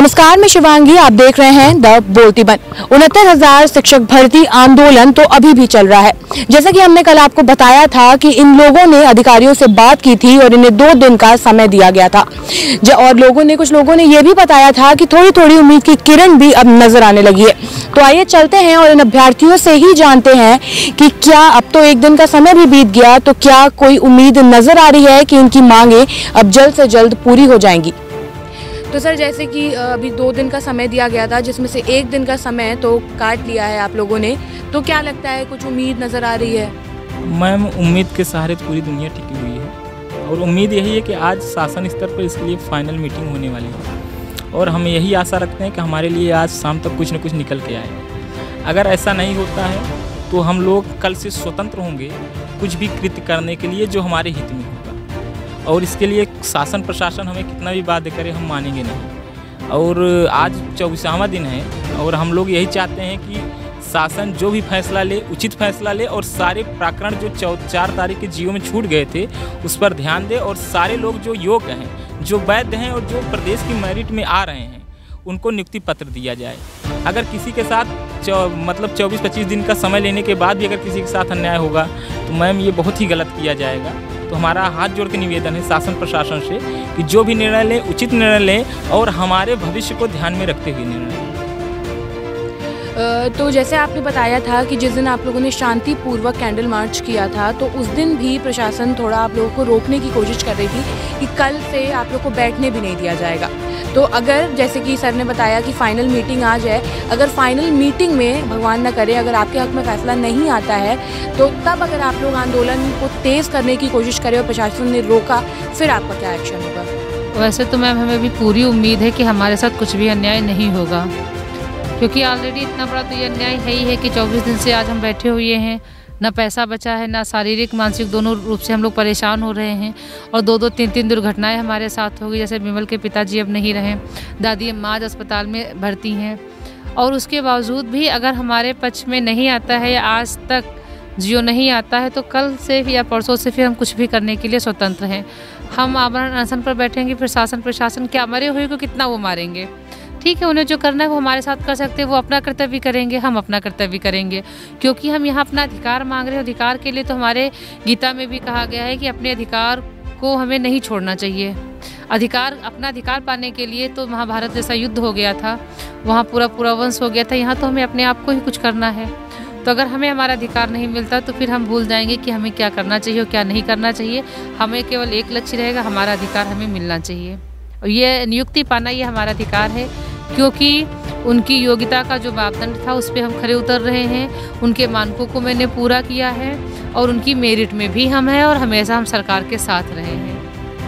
नमस्कार, मैं शिवांगी, आप देख रहे हैं द बोलतीबंद। 69,000 शिक्षक भर्ती आंदोलन तो अभी भी चल रहा है। जैसा कि हमने कल आपको बताया था कि इन लोगों ने अधिकारियों से बात की थी और इन्हें 2 दिन का समय दिया गया था और कुछ लोगों ने यह भी बताया था कि थोड़ी थोड़ी उम्मीद की किरण भी अब नजर आने लगी है। तो आइए चलते हैं और इन अभ्यर्थियों से ही जानते हैं कि क्या अब तो 1 दिन का समय भी बीत गया, तो क्या कोई उम्मीद नजर आ रही है कि इनकी मांगे अब जल्द से जल्द पूरी हो जाएंगी। तो सर, जैसे कि अभी 2 दिन का समय दिया गया था जिसमें से 1 दिन का समय तो काट लिया है आप लोगों ने, तो क्या लगता है, कुछ उम्मीद नज़र आ रही है? मैम, उम्मीद के सहारे पूरी दुनिया टिकी हुई है और उम्मीद यही है कि आज शासन स्तर पर इसके लिए फाइनल मीटिंग होने वाली है और हम यही आशा रखते हैं कि हमारे लिए आज शाम तक कुछ न कुछ निकल के आए। अगर ऐसा नहीं होता है तो हम लोग कल से स्वतंत्र होंगे कुछ भी कृत्य करने के लिए जो हमारे हित में होगा और इसके लिए शासन प्रशासन हमें कितना भी बाध्य करे हम मानेंगे नहीं। और आज 24वां दिन है और हम लोग यही चाहते हैं कि शासन जो भी फैसला ले उचित फैसला ले और सारे प्रकरण जो 4 तारीख के जीओ में छूट गए थे उस पर ध्यान दे और सारे लोग जो योग्य हैं, जो वैध हैं और जो प्रदेश की मेरिट में आ रहे हैं उनको नियुक्ति पत्र दिया जाए। अगर किसी के साथ 24-25 दिन का समय लेने के बाद भी अगर किसी के साथ अन्याय होगा तो मैम ये बहुत ही गलत किया जाएगा। तो हमारा हाथ जोड़ के निवेदन है शासन प्रशासन से कि जो भी निर्णय लें उचित निर्णय लें और हमारे भविष्य को ध्यान में रखते हुए निर्णय लें। तो जैसे आपने बताया था कि जिस दिन आप लोगों ने शांतिपूर्वक कैंडल मार्च किया था तो उस दिन भी प्रशासन थोड़ा आप लोगों को रोकने की कोशिश कर रही थी कि कल से आप लोग को बैठने भी नहीं दिया जाएगा। तो अगर, जैसे कि सर ने बताया कि फाइनल मीटिंग आज है, अगर फाइनल मीटिंग में, भगवान ना करे, अगर आपके हक में फैसला नहीं आता है तो तब अगर आप लोग आंदोलन को तेज़ करने की कोशिश करें और प्रशासन ने रोका, फिर आपका क्या एक्शन होगा? वैसे तो मैम हमें भी पूरी उम्मीद है कि हमारे साथ कुछ भी अन्याय नहीं होगा क्योंकि ऑलरेडी इतना बड़ा तो ये अन्याय है ही है कि 24 दिन से आज हम बैठे हुए हैं, ना पैसा बचा है, ना शारीरिक मानसिक, दोनों रूप से हम लोग परेशान हो रहे हैं और 2-3 दुर्घटनाएं हमारे साथ हो गई। जैसे विमल के पिताजी अब नहीं रहे, दादी अम्मा आज अस्पताल में भर्ती हैं और उसके बावजूद भी अगर हमारे पक्ष में नहीं आता है या आज तक जियो नहीं आता है तो कल से या परसों से फिर हम कुछ भी करने के लिए स्वतंत्र हैं। हम आमरण अनशन पर बैठेंगे, फिर शासन प्रशासन क्या मरे हुए को कितना वो मारेंगे। ठीक है, उन्हें जो करना है वो हमारे साथ कर सकते हैं, वो अपना कर्तव्य करेंगे, हम अपना कर्तव्य करेंगे क्योंकि हम यहाँ अपना अधिकार मांग रहे हैं। अधिकार के लिए तो हमारे गीता में भी कहा गया है कि अपने अधिकार को हमें नहीं छोड़ना चाहिए। अधिकार, अपना अधिकार पाने के लिए तो महाभारत जैसा युद्ध हो गया था, वहाँ पूरा वंश हो गया था, यहाँ तो हमें अपने आप को ही कुछ करना है। तो अगर हमें हमारा अधिकार नहीं मिलता तो फिर हम भूल जाएंगे कि हमें क्या करना चाहिए और क्या नहीं करना चाहिए। हमें केवल एक लक्ष्य रहेगा, हमारा अधिकार हमें मिलना चाहिए और ये नियुक्ति पाना ये हमारा अधिकार है क्योंकि उनकी योग्यता का जो मापदंड था उस पर हम खरे उतर रहे हैं। उनके मानकों को मैंने पूरा किया है और उनकी मेरिट में भी हम हैं और हमेशा हम सरकार के साथ रहे हैं।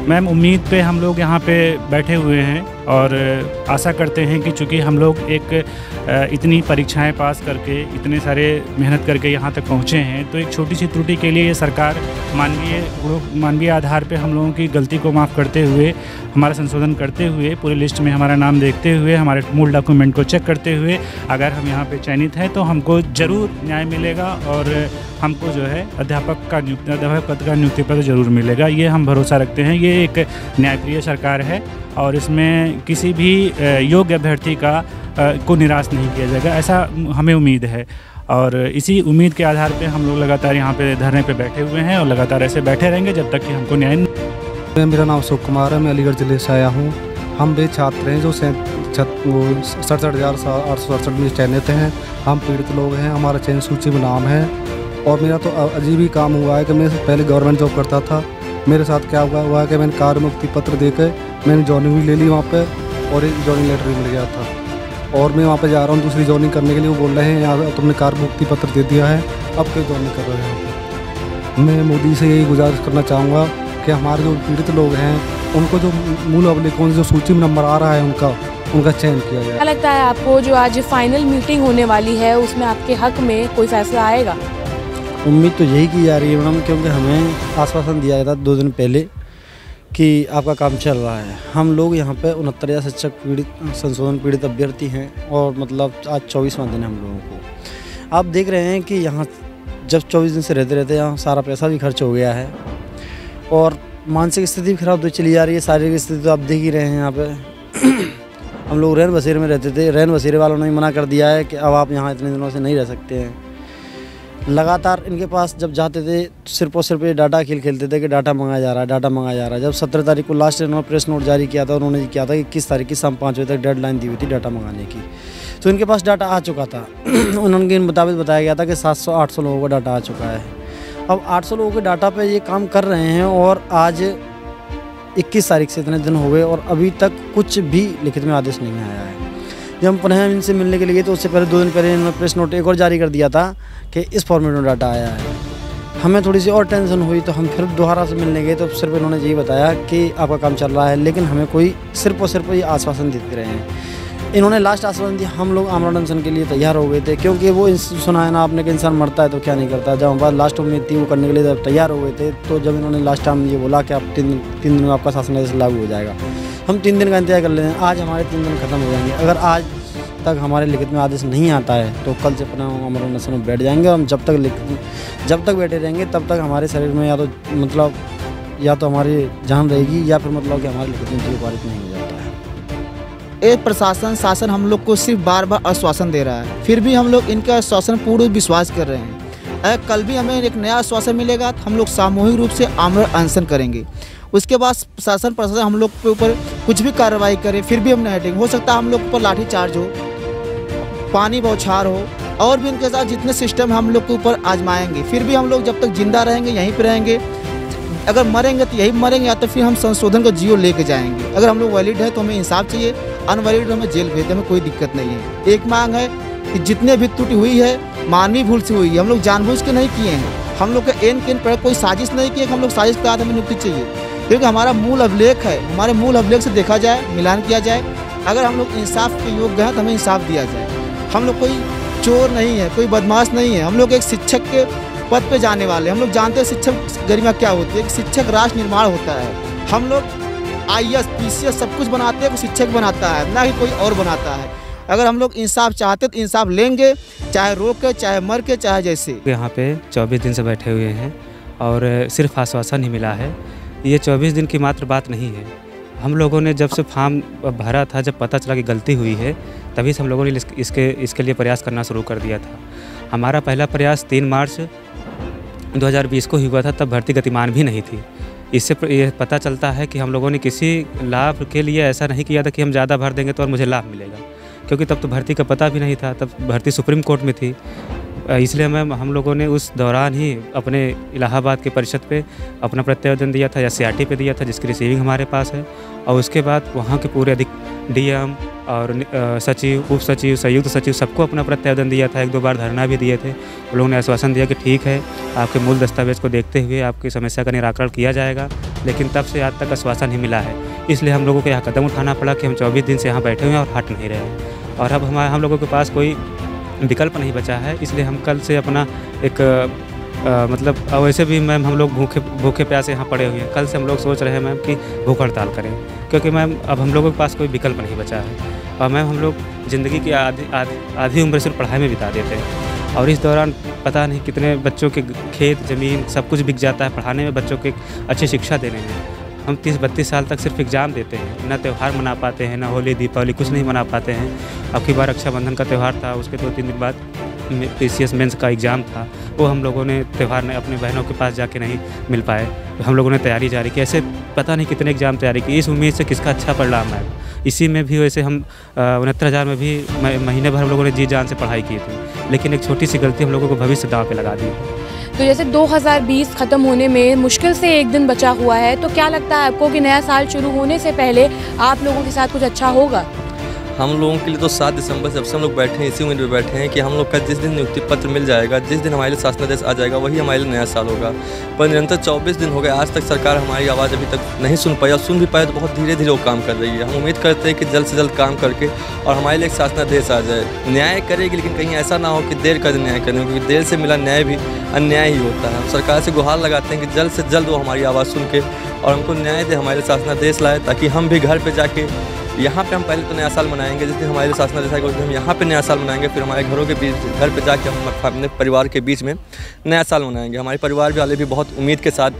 मैम, उम्मीद पे हम लोग यहाँ पे बैठे हुए हैं और आशा करते हैं कि चूँकि हम लोग एक इतनी परीक्षाएं पास करके, इतने सारे मेहनत करके यहाँ तक पहुँचे हैं तो एक छोटी सी त्रुटि के लिए ये सरकार मानवीय आधार पे हम लोगों की गलती को माफ़ करते हुए, हमारा संशोधन करते हुए, पूरी लिस्ट में हमारा नाम देखते हुए, हमारे मूल डॉक्यूमेंट को चेक करते हुए अगर हम यहाँ पर चयनित हैं तो हमको ज़रूर न्याय मिलेगा और हमको जो है अध्यापक पद का नियुक्ति पत्र ज़रूर मिलेगा। ये हम भरोसा रखते हैं। ये एक न्यायप्रिय सरकार है और इसमें किसी भी योग्य अभ्यर्थी को निराश नहीं किया जाएगा, ऐसा हमें उम्मीद है और इसी उम्मीद के आधार पे हम लोग लगातार यहाँ पे धरने पे बैठे हुए हैं और लगातार ऐसे बैठे रहेंगे जब तक कि हमको न्याय। मेरा नाम अशोक कुमार है, मैं अलीगढ़ जिले से आया हूँ। हम वे छात्र हैं जो 67,867 में चयनित हैं। हम पीड़ित लोग हैं, हमारा चयन सूची में नाम है और मेरा तो अजीब ही काम हुआ है कि मैं पहले गवर्नमेंट जॉब करता था। मेरे साथ क्या हुआ कि मैंने कार्य मुक्ति पत्र देकर मैंने जॉइनिंग भी ले ली वहाँ पे और एक जॉइनिंग लेटर भी मिल गया था और मैं वहाँ पे जा रहा हूँ दूसरी जॉइनिंग करने के लिए, वो बोल रहे हैं यहाँ तुमने कार्य मुक्ति पत्र दे दिया है, अब क्यों जॉइनिंग कर रहे हो। मैं मोदी से यही गुजारिश करना चाहूँगा कि हमारे जो पीड़ित लोग हैं उनको जो मूल अभिलेखों से जो सूची में नंबर आ रहा है उनका चयन किया जाए। क्या लगता है आपको, जो आज फाइनल मीटिंग होने वाली है उसमें आपके हक में कोई फैसला आएगा? उम्मीद तो यही की जा रही है मैडम क्योंकि हमें आश्वासन दिया गया था 2 दिन पहले कि आपका काम चल रहा है। हम लोग यहाँ पे 69,000 शिक्षक संशोधन पीड़ित अभ्यर्थी हैं और मतलब आज 24वां दिन है हम लोगों को। आप देख रहे हैं कि यहाँ जब 24 दिन से रहते यहाँ सारा पैसा भी खर्च हो गया है और मानसिक स्थिति भी खराब तो चली जा रही है, शारीरिक स्थिति तो आप देख ही रहे हैं यहाँ पर। हम लोग रैन बसेरे में रहते थे। रैन बसेरे वालों ने मना कर दिया है कि अब आप यहाँ इतने दिनों से नहीं रह सकते हैं। लगातार इनके पास जब जाते थे सिर्फ और सिर्फ ये डाटा खेल खेलते थे कि डाटा मंगाया जा रहा है, डाटा मंगाया जा रहा है। जब 17 तारीख को लास्ट उन्होंने प्रेस नोट जारी किया था, उन्होंने किया था कि 21 तारीख की शाम 5 बजे तक डेडलाइन दी हुई थी डाटा मंगाने की। तो इनके पास डाटा आ चुका था। उनके मुताबिक बताया गया था कि 700-800 लोगों का डाटा आ चुका है। अब 800 लोगों के डाटा पे ये काम कर रहे हैं और आज 21 तारीख से इतने दिन हो गए और अभी तक कुछ भी लिखित में आदेश नहीं आया है। जब हम पुनः इनसे मिलने के लिए तो उससे पहले 2 दिन पहले इन्होंने प्रेस नोट एक और जारी कर दिया था कि इस फॉर्मेट में डाटा आया है। हमें थोड़ी सी और टेंशन हुई तो हम फिर दोबारा से मिलने गए तो सिर्फ इन्होंने यही बताया कि आपका काम चल रहा है, लेकिन हमें कोई सिर्फ और सिर्फ ये आश्वासन देते रहे हैं। इन्होंने लास्ट आश्वासन दिया, हम लोग आमरण अनशन के लिए तैयार हो गए थे क्योंकि वो सुना है ना आपने कि इंसान मरता है तो क्या नहीं करता। जब हम बाद लास्ट उम्मीद थी वो करने के लिए जब तैयार हो गए थे तो जब इन्होंने लास्ट टाइम ये बोला कि आप 3 दिन में आपका शासनादेश लागू हो जाएगा, हम 3 दिन का इंतजार कर लेते हैं। आज हमारे 3 दिन ख़त्म हो जाएंगे। अगर आज तक हमारे लिखित में आदेश नहीं आता है तो कल से अपना आमरण अनशन में बैठ जाएंगे और हम जब तक बैठे रहेंगे तब तक हमारे शरीर में या तो मतलब या तो हमारी जान रहेगी या फिर मतलब कि हमारे लिखित में पारित नहीं हो जाता है। एक प्रशासन शासन हम लोग को सिर्फ बार बार आश्वासन दे रहा है, फिर भी हम लोग इनका आश्वासन पूर्ण विश्वास कर रहे हैं। अगर कल भी हमें एक नया आश्वासन मिलेगा तो हम लोग सामूहिक रूप से आमरण अनशन करेंगे। उसके बाद शासन प्रशासन हम लोग के ऊपर कुछ भी कार्रवाई करे फिर भी हम नहीं हटेंगे। हो सकता है हम लोग ऊपर लाठीचार्ज हो, पानी बौछार हो और भी इनके साथ जितने सिस्टम हम लोग के ऊपर आजमाएंगे, फिर भी हम लोग जब तक जिंदा रहेंगे यहीं पर रहेंगे। अगर मरेंगे तो यही मरेंगे या तो फिर हम संशोधन को जियो लेके जाएंगे। अगर हम लोग वैलिड है तो हमें इंसाफ चाहिए, अनवैलिड हमें जेल भेजते हमें कोई दिक्कत नहीं है। एक मांग है कि जितने भी त्रुटि हुई है मानवीय भूल से हुई है, हम लोग जानबूझ के नहीं किए हैं। हम लोग का एन केन पर कोई साजिश नहीं किए, हम लोग साजिश के साथ हमें नियुक्ति चाहिए क्योंकि हमारा मूल अभिलेख है। हमारे मूल अभिलेख से देखा जाए, मिलान किया जाए। अगर हम लोग इंसाफ के योग्य हैं तो हमें इंसाफ दिया जाए। हम लोग कोई चोर नहीं है, कोई बदमाश नहीं है। हम लोग एक शिक्षक के पद पे जाने वाले, हम लोग जानते हैं शिक्षक गरिमा क्या होती है। एक शिक्षक राष्ट्र निर्माण होता है। हम लोग IAS, PCS सब कुछ बनाते हैं, शिक्षक बनाता है, ना ही कोई और बनाता है। अगर हम लोग इंसाफ चाहते तो इंसाफ लेंगे, चाहे रो के चाहे मर के चाहे जैसे। यहाँ पे 24 दिन से बैठे हुए हैं और सिर्फ आश्वासन ही मिला है। ये 24 दिन की मात्र बात नहीं है। हम लोगों ने जब से फॉर्म भरा था, जब पता चला कि गलती हुई है, तभी से हम लोगों ने इसके लिए प्रयास करना शुरू कर दिया था। हमारा पहला प्रयास 3 मार्च 2020 को हुआ था, तब भर्ती गतिमान भी नहीं थी। इससे यह पता चलता है कि हम लोगों ने किसी लाभ के लिए ऐसा नहीं किया था कि हम ज़्यादा भर देंगे तो और मुझे लाभ मिलेगा, क्योंकि तब तो भर्ती का पता भी नहीं था। तब भर्ती सुप्रीम कोर्ट में थी, इसलिए हम लोगों ने उस दौरान ही अपने इलाहाबाद के परिषद पे अपना प्रतिवेदन दिया था या CRT पे दिया था, जिसकी रिसीविंग हमारे पास है। और उसके बाद वहाँ के पूरे DM और सचिव, उप सचिव, संयुक्त सचिव सबको अपना प्रतिवेदन दिया था। 1-2 बार धरना भी दिए थे। उन लोगों ने आश्वासन दिया कि ठीक है, आपके मूल दस्तावेज को देखते हुए आपकी समस्या का निराकरण किया जाएगा, लेकिन तब से आज तक आश्वासन ही मिला है। इसलिए हम लोगों को यह कदम उठाना पड़ा कि हम 24 दिन से यहाँ बैठे हुए हैं और हट नहीं रहे। और अब हम लोगों के पास कोई विकल्प नहीं बचा है। इसलिए हम कल से अपना एक मतलब वैसे भी मैम हम लोग भूखे प्यासे यहाँ पड़े हुए हैं। कल से हम लोग सोच रहे हैं मैम कि भूख हड़ताल करें, क्योंकि मैम अब हम लोगों के पास कोई विकल्प नहीं बचा है। और मैम हम लोग ज़िंदगी की आधी उम्र सिर्फ पढ़ाई में बिता देते हैं, और इस दौरान पता नहीं कितने बच्चों के खेत ज़मीन सब कुछ बिक जाता है पढ़ाने में, बच्चों को अच्छी शिक्षा देने में। हम 30-32 साल तक सिर्फ एग्ज़ाम देते हैं, ना त्यौहार मना पाते हैं, ना होली दीपावली कुछ नहीं मना पाते हैं। अब की बार रक्षाबंधन का त्यौहार था, उसके 2-3 दिन बाद PCS मेंस का एग्ज़ाम था, वो हम लोगों ने त्यौहार में अपने बहनों के पास जाके नहीं मिल पाए। हम लोगों ने तैयारी जारी की, ऐसे पता नहीं कितने एग्ज़ाम तैयारी की, इस उम्मीद से किसका अच्छा परिणाम है। इसी में भी वैसे हम 69,000 में भी महीने भर हम लोगों ने जी जान से पढ़ाई की थी, लेकिन एक छोटी सी गलती हम लोगों को भविष्य दांव पे लगा दी। तो जैसे 2020 ख़त्म होने में मुश्किल से एक दिन बचा हुआ है, तो क्या लगता है आपको कि नया साल शुरू होने से पहले आप लोगों के साथ कुछ अच्छा होगा? हम लोगों के लिए तो 7 दिसंबर जब से हम लोग बैठे हैं इसी उम्मीद में बैठे हैं कि हम लोग का जिस दिन नियुक्ति पत्र मिल जाएगा, जिस दिन हमारे लिए शासनादेश आ जाएगा, वही हमारे लिए नया साल होगा। पर निरंतर 24 दिन हो गए, आज तक सरकार हमारी आवाज़ अभी तक नहीं सुन पाई, और सुन भी पाए तो बहुत धीरे धीरे वो काम कर रही है। हम उम्मीद करते हैं कि जल्द से जल्द काम करके और हमारे लिए एक शासनादेश आ जाए। न्याय करेगी, लेकिन कहीं ऐसा ना हो कि देर कर न्याय करें, क्योंकि देर से मिला न्याय भी अन्याय ही होता है। हम सरकार से गुहार लगाते हैं कि जल्द से जल्द वो हमारी आवाज़ सुन के और हमको न्याय दे, हमारे शासनादेश लाए, ताकि हम भी घर पर जाके यहाँ पे हम पहले तो नया साल मनाएंगे, जिस दिन हमारे शासना जैसा कि हम यहाँ पे नया साल मनाएंगे, फिर हमारे घरों के बीच घर पे जाके हम अपने परिवार के बीच में नया साल मनाएंगे। हमारे परिवार वाले भी बहुत उम्मीद के साथ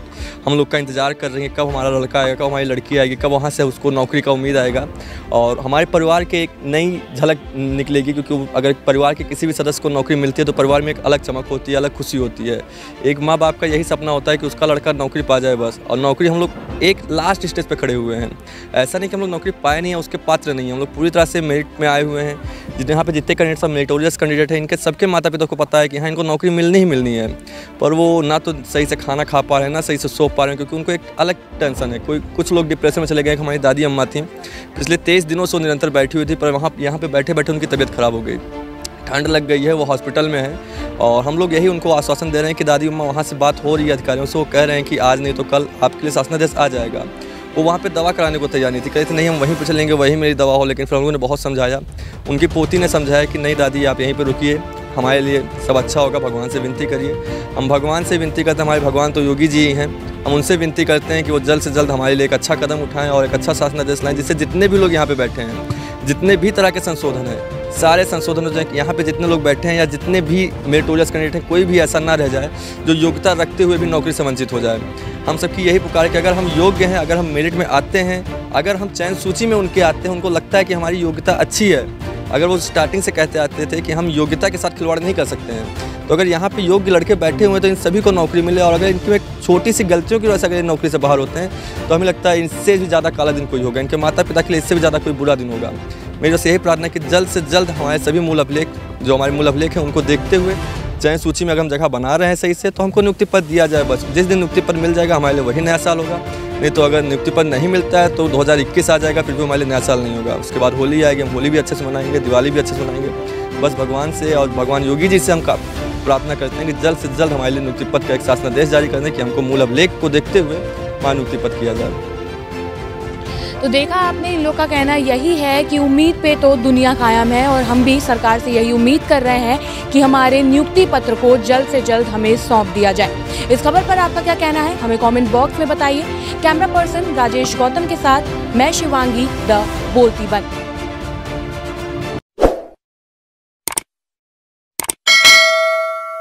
हम लोग का इंतज़ार कर रहे हैं, कब हमारा लड़का आएगा, कब हमारी लड़की आएगी, कब वहाँ से उसको नौकरी का उम्मीद आएगा और हमारे परिवार के एक नई झलक निकलेगी। क्योंकि अगर परिवार के किसी भी सदस्य को नौकरी मिलती है तो परिवार में एक अलग चमक होती है, अलग खुशी होती है। एक माँ बाप का यही सपना होता है कि उसका लड़का नौकरी पा जाए बस, और नौकरी हम लोग एक लास्ट स्टेज पर खड़े हुए हैं। ऐसा नहीं कि हम लोग नौकरी पाए नहीं है, उसके पात्र नहीं है, हम लोग पूरी तरह से मेरिट में आए हुए हैं। जितने यहाँ पे जितने कैंडिडेट सब मेरिटोरियस कैंडिडेट हैं, इनके सबके माता पिता को पता है कि हाँ इनको नौकरी मिलनी ही मिलनी है, पर वो ना तो सही से खाना खा पा रहे हैं, ना सही से सो पा रहे हैं, क्योंकि उनको एक अलग टेंशन है। कोई कुछ लोग डिप्रेशन में चले गए। हमारी दादी अम्मा थी, पिछले 23 दिनों से निरंतर बैठी हुई थी, पर वहाँ यहाँ पर बैठे बैठे उनकी तबीयत ख़राब हो गई, ठंड लग गई है, वो हॉस्पिटल में है। और हम लोग यही उनको आश्वासन दे रहे हैं कि दादी अम्मा वहाँ से बात हो रही है अधिकारियों से, वो कह रहे हैं कि आज नहीं तो कल आपके लिए शासनादेश आ जाएगा। वो वहाँ पे दवा कराने को तैयार नहीं थी, कहते नहीं हम वहीं पे चलेंगे, वहीं मेरी दवा हो। लेकिन फिर हम लोगों ने बहुत समझाया, उनकी पोती ने समझाया कि नहीं दादी आप यहीं पे रुकिए, हमारे लिए सब अच्छा होगा, भगवान से विनती करिए। हम भगवान से विनती करते हैं, हमारे भगवान तो योगी जी हैं, हम उनसे विनती करते हैं कि वो जल्द से जल्द हमारे लिए एक अच्छा कदम उठाएँ और एक अच्छा शासनादेश लाएँ, जिससे जितने भी लोग यहाँ पर बैठे हैं, जितने भी तरह के संशोधन हैं, सारे संशोधन हो जाए। यहाँ पे जितने लोग बैठे हैं या जितने भी मेरिटोरियस कैंडिडेट हैं, कोई भी ऐसा ना रह जाए जो योग्यता रखते हुए भी नौकरी से वंचित हो जाए। हम सबकी यही पुकार है कि अगर हम योग्य हैं, अगर हम मेरिट में आते हैं, अगर हम चयन सूची में उनके आते हैं, उनको लगता है कि हमारी योग्यता अच्छी है, अगर वो स्टार्टिंग से कहते आते थे कि हम योग्यता के साथ खिलवाड़ नहीं कर सकते हैं, तो अगर यहाँ पे योग्य लड़के बैठे हुए हैं तो इन सभी को नौकरी मिले। और अगर इनकी एक छोटी सी गलतियों की वजह से अगर ये नौकरी से बाहर होते हैं तो हमें लगता है इनसे भी ज़्यादा काला दिन कोई होगा, इनके माता पिता के लिए इससे भी ज़्यादा कोई बुरा दिन होगा। मेरी बस यही प्रार्थना है कि जल्द से जल्द हमारे सभी मूल अभिलेख, जो हमारे मूल अभिलेख हैं, उनको देखते हुए चयन सूची में अगर हम जगह बना रहे हैं सही से तो हमको नियुक्ति पत्र दिया जाए बस। जिस दिन नियुक्ति पत्र मिल जाएगा हमारे लिए वही नया साल होगा, नहीं तो अगर नियुक्ति पत्र नहीं मिलता है तो 2021 आ जाएगा, फिर भी हमारे लिए नया साल नहीं होगा। उसके बाद होली आएगी, हम होली भी अच्छे से मनाएंगे, दिवाली भी अच्छे से मनाएंगे। बस भगवान से और भगवान योगी जी से हम प्रार्थना करते हैं कि जल्द से जल्द हमारे लिए नियुक्ति पत्र का एक शासनादेश जारी करने कि हमको मूल अभिलेख को देखते हुए वहाँ नियुक्ति पत्र किया जाए। तो देखा आपने, इन लोग का कहना यही है कि उम्मीद पे तो दुनिया कायम है और हम भी सरकार से यही उम्मीद कर रहे हैं कि हमारे नियुक्ति पत्र को जल्द से जल्द हमें सौंप दिया जाए। इस खबर पर आपका क्या कहना है हमें कमेंट बॉक्स में बताइए। कैमरा पर्सन राजेश गौतम के साथ मैं शिवांगी, द बोलतीबंद।